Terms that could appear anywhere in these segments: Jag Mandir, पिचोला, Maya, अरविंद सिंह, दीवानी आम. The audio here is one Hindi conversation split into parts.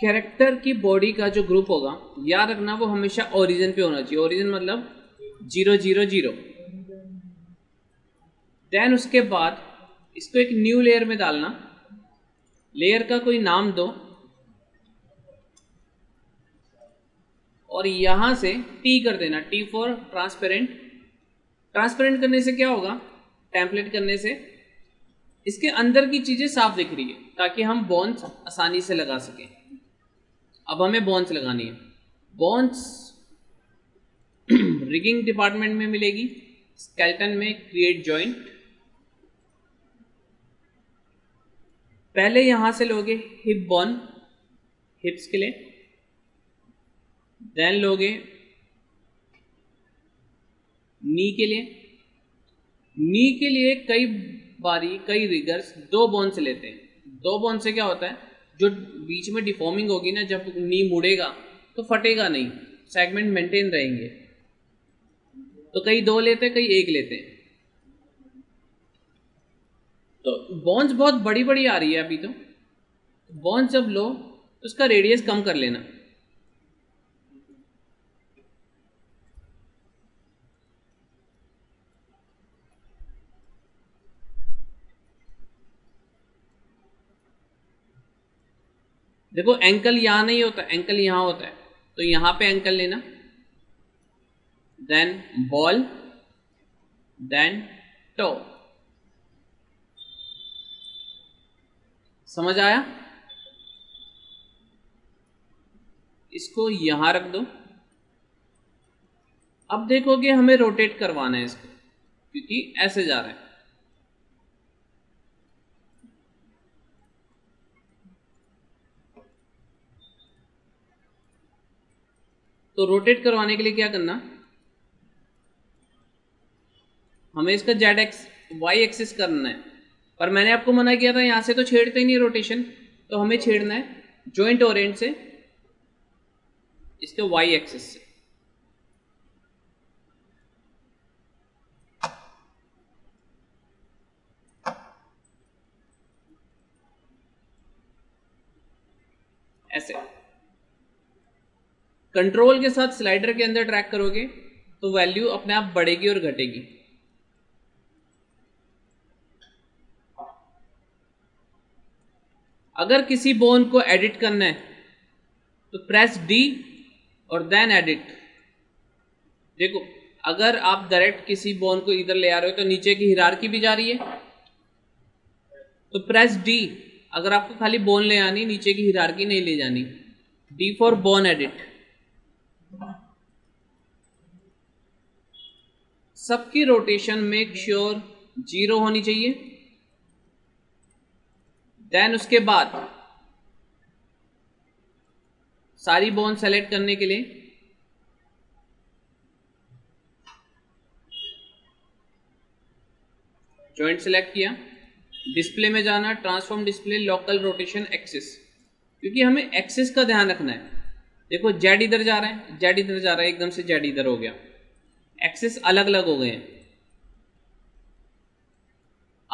कैरेक्टर की बॉडी का जो ग्रुप होगा याद रखना वो हमेशा ओरिजिन पे होना चाहिए। ओरिजिन मतलब 0 0 0। देन उसके बाद इसको एक न्यू लेयर में डालना, लेयर का कोई नाम दो और यहां से टी कर देना, टी फॉर ट्रांसपेरेंट। ट्रांसपेरेंट करने से क्या होगा, टेम्पलेट करने से इसके अंदर की चीजें साफ दिख रही है ताकि हम बॉन्ड्स आसानी से लगा सकें। अब हमें बॉन्ड्स लगानी है, बॉन्ड्स रिगिंग डिपार्टमेंट में मिलेगी, स्केलेटन में क्रिएट जॉइंट। पहले यहां से लोगे हिप बॉन्ड हिप्स के लिए, देन लोगे नी के लिए। नी के लिए कई बारी कई रिगर्स दो बोन से लेते हैं। दो बोन से क्या होता है, जो बीच में डिफॉर्मिंग होगी ना, जब नी मुड़ेगा तो फटेगा नहीं, सेगमेंट मेंटेन रहेंगे। तो कई दो लेते हैं, कई एक लेते हैं। तो बॉन्स बहुत बड़ी बड़ी आ रही है अभी, तो बॉन्स जब लो तो उसका रेडियस कम कर लेना। देखो एंकल यहां नहीं होता, एंकल यहां होता है, तो यहां पे एंकल लेना, देन बॉल, देन टो। समझ आया? इसको यहां रख दो। अब देखोगे हमें रोटेट करवाना है इसको, क्योंकि ऐसे जा रहा है। तो रोटेट करवाने के लिए क्या करना, हमें इसका जेड एक्स वाई एक्सिस करना है, पर मैंने आपको मना किया था यहां से तो छेड़ते ही नहीं रोटेशन, तो हमें छेड़ना है जॉइंट ओरिएंट से इसके वाई एक्सिस से। ऐसे कंट्रोल के साथ स्लाइडर के अंदर ट्रैक करोगे तो वैल्यू अपने आप बढ़ेगी और घटेगी। अगर किसी बोन को एडिट करना है तो प्रेस डी और देन एडिट। देखो अगर आप डायरेक्ट किसी बोन को इधर ले आ रहे हो तो नीचे की हिरार्की भी जा रही है, तो प्रेस डी। अगर आपको खाली बोन ले आनी, नीचे की हिरार्की नहीं ले जानी, डी फॉर बोन एडिट। सबकी रोटेशन मेक श्योर 0 होनी चाहिए। देन उसके बाद सारी बोन सेलेक्ट करने के लिए जॉइंट सेलेक्ट किया, डिस्प्ले में जाना, transform display local rotation axis, क्योंकि हमें एक्सिस का ध्यान रखना है। देखो जेड इधर जा रहा है, जेड इधर जा रहा है, एकदम से जेड इधर हो गया, एक्सिस अलग अलग हो गए हैं।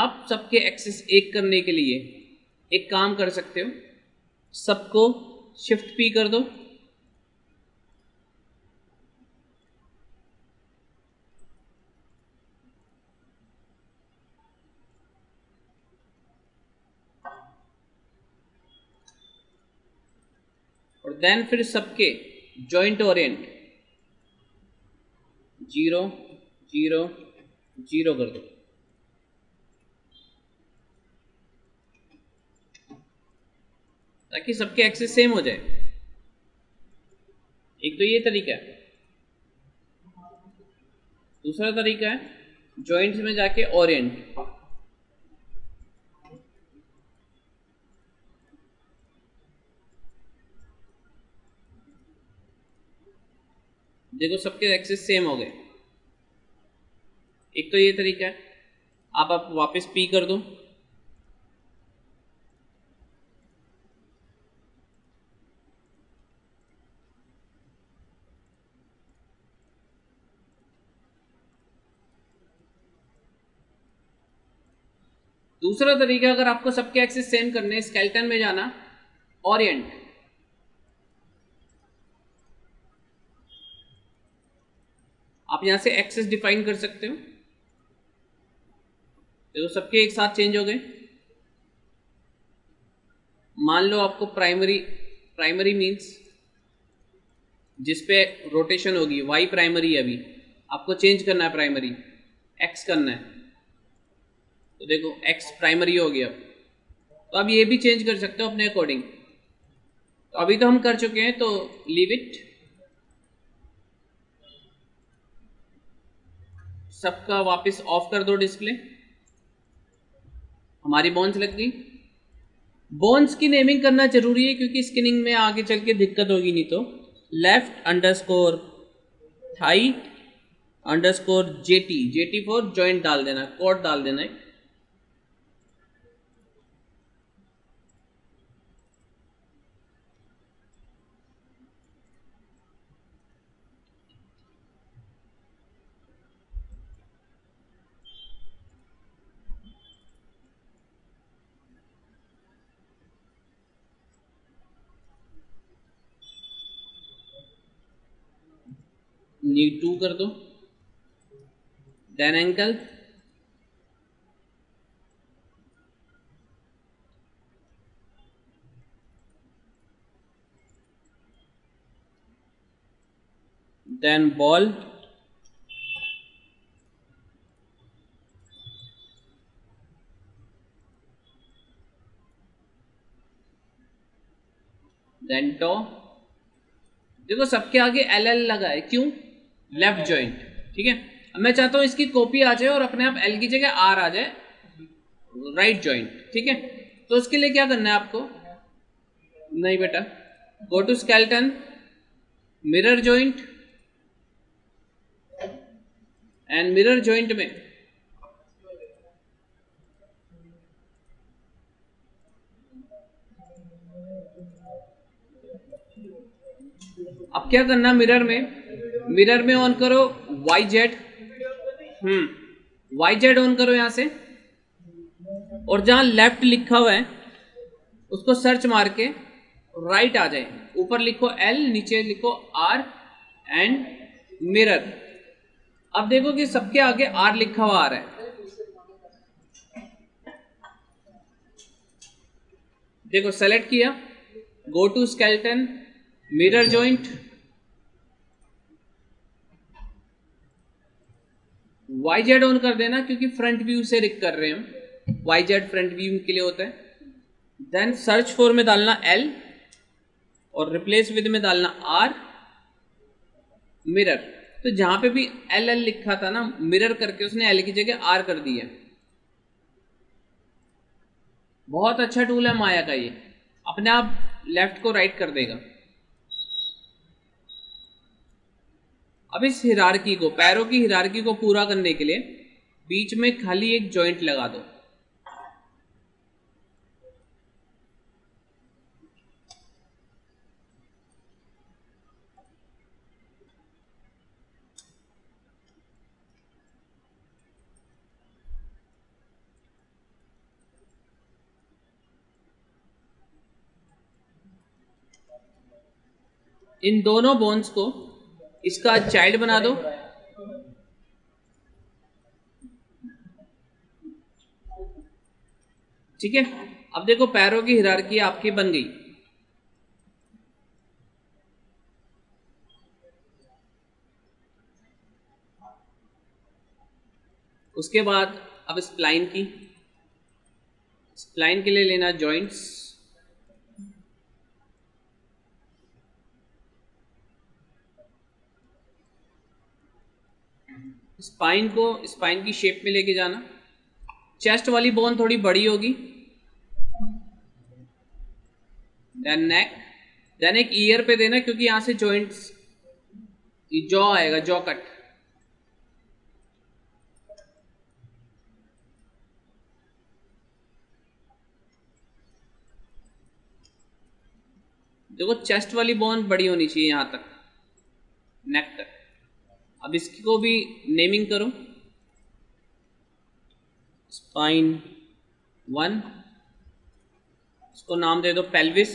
आप सबके एक्सिस एक करने के लिए एक काम कर सकते हो, सबको शिफ्ट पी कर दो, देन फिर सबके जॉइंट ओरिएंट 0 0 0 कर दो। ताकि सबके एक्सेस सेम हो जाए। एक तो ये तरीका है, दूसरा तरीका है जॉइंट्स में जाके ओरिएंट। देखो सबके एक्सेस सेम हो गए। एक तो ये तरीका है, आप वापस पी कर दो। दूसरा तरीका, अगर आपको सबके एक्सेस सेम करने, स्केलेटन में जाना, ओरिएंट, आप यहां से एक्सेस डिफाइन कर सकते हो। देखो सबके एक साथ चेंज हो गए। मान लो आपको प्राइमरी मीन्स जिस पे रोटेशन होगी, वाई प्राइमरी है, अभी आपको चेंज करना है, प्राइमरी एक्स करना है, तो देखो एक्स प्राइमरी हो गया। तो अब ये भी चेंज कर सकते हो अपने अकॉर्डिंग। तो अभी तो हम कर चुके हैं, तो लीव इट। सबका वापस ऑफ कर दो डिस्प्ले। हमारी बोन्स लग गई। बोन्स की नेमिंग करना जरूरी है क्योंकि स्किनिंग में आगे चल के दिक्कत होगी, नहीं तो left underscore thigh underscore JT, JT for joint डाल देना, कॉर्ड डाल देना है। नीड टू कर दो, then ankle, then ball, then toe. देखो सबके आगे LL लगा है, क्यों? Left joint. ठीक है, अब मैं चाहता हूं इसकी कॉपी आ जाए और अपने आप एल की जगह आर आ जाए, राइट जॉइंट। ठीक है, तो उसके लिए क्या करना है आपको? नहीं बेटा, go to skeleton, mirror joint, and mirror joint में अब क्या करना, मिरर में ऑन करो Y z, y Z on करो यहां से, और जहां लेफ्ट लिखा हुआ है उसको सर्च मार के राइट आ जाए। ऊपर लिखो एल, नीचे लिखो आर एंड मिरर। अब देखो कि सबके आगे आर लिखा हुआ आ रहा है। देखो सेलेक्ट किया, go to skeleton, mirror joint, Y Z on कर देना क्योंकि फ्रंट व्यू से रिक कर रहे हैं हम, वाई जेड फ्रंट व्यू के लिए होता है। देन सर्च फॉर में डालना एल और रिप्लेस विद में डालना आर मिरर। तो जहां पे भी एल एल लिखा था ना, मिरर करके उसने एल की जगह आर कर दिया। बहुत अच्छा टूल है माया का, ये अपने आप लेफ्ट को राइट कर देगा। अब इस हिरार्की को, पैरों की हिरार्की को पूरा करने के लिए बीच में खाली एक जॉइंट लगा दो। इन दोनों बोन्स को इसका चाइल्ड बना दो, ठीक है। अब देखो पैरों की हिरार्की आपकी बन गई। उसके बाद अब स्प्लाइन की, स्प्लाइन के लिए लेना जॉइंट्स, स्पाइन को स्पाइन की शेप में लेके जाना। चेस्ट वाली बोन थोड़ी बड़ी होगी, देन नेक, देन एक ईयर पे देना क्योंकि यहां से जॉइंट्स जॉ आएगा, जॉ कट। देखो चेस्ट वाली बोन बड़ी होनी चाहिए यहां तक, नेक तक। अब इसकी को भी नेमिंग करो, स्पाइन 1, इसको नाम दे दो पेल्विस,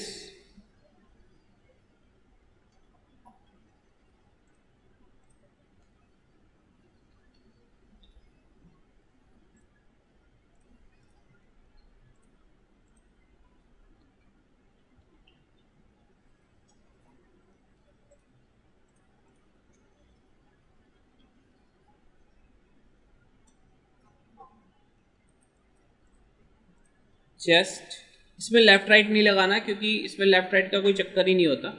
चेस्ट, इसमें लेफ्ट राइट नहीं लगाना क्योंकि इसमें लेफ्ट राइट का कोई चक्कर ही नहीं होता।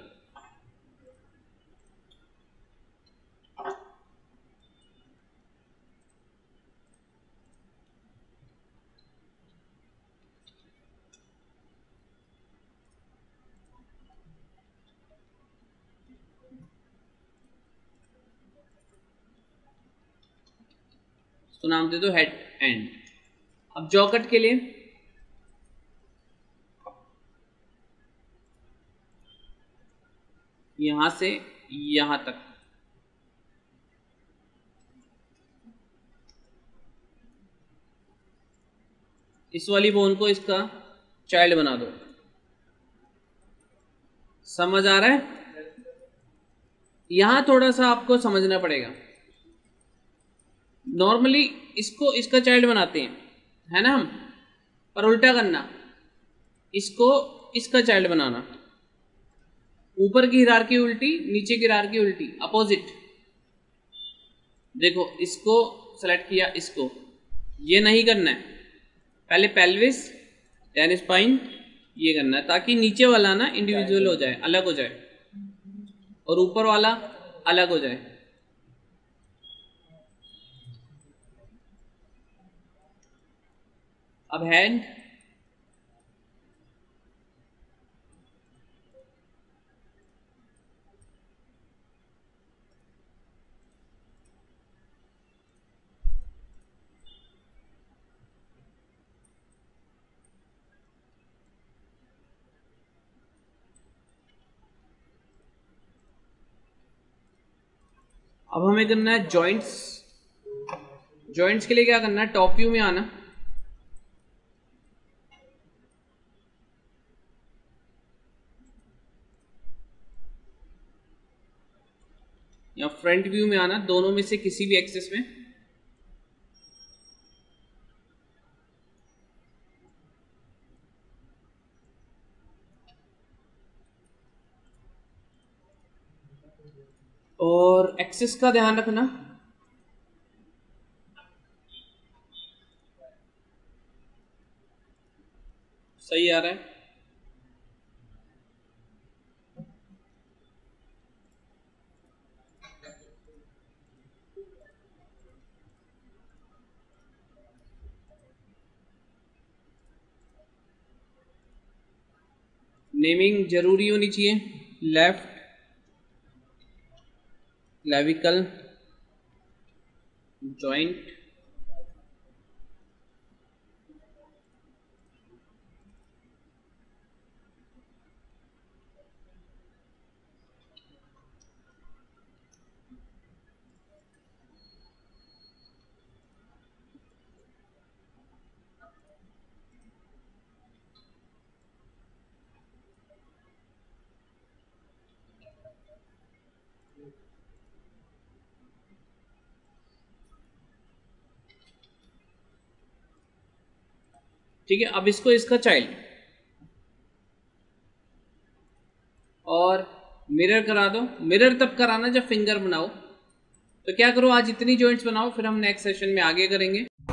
तो नाम दे दो हेड एंड। अब जॉ कट के लिए यहां से यहां तक इस वाली बोन को इसका चाइल्ड बना दो। समझ आ रहा है? यहां थोड़ा सा आपको समझना पड़ेगा। नॉर्मली इसको इसका चाइल्ड बनाते हैं, है ना हम, पर उल्टा करना, इसको इसका चाइल्ड बनाना। ऊपर की हिरार्की उल्टी, नीचे की हिरार्की उल्टी, अपोजिट। देखो इसको सेलेक्ट किया, इसको ये नहीं करना है, पहले पेल्विस देन स्पाइन ये करना है, ताकि नीचे वाला ना इंडिविजुअल हो जाए, अलग हो जाए, और ऊपर वाला अलग हो जाए। अब हैंड, अब हमें करना है जॉइंट्स। जॉइंट्स के लिए क्या करना है, टॉप व्यू में आना, फ्रंट व्यू में आना, दोनों में से किसी भी एक्सेस में। और एक्सेस का ध्यान रखना, सही आ रहा है? नेमिंग जरूरी होनी चाहिए, लेफ्ट क्लेविकल जॉइंट, ठीक है। अब इसको इसका चाइल्ड और मिरर करा दो। मिरर तब कराना जब फिंगर बनाओ, तो क्या करो, आज इतनी जॉइंट्स बनाओ, फिर हम नेक्स्ट सेशन में आगे करेंगे।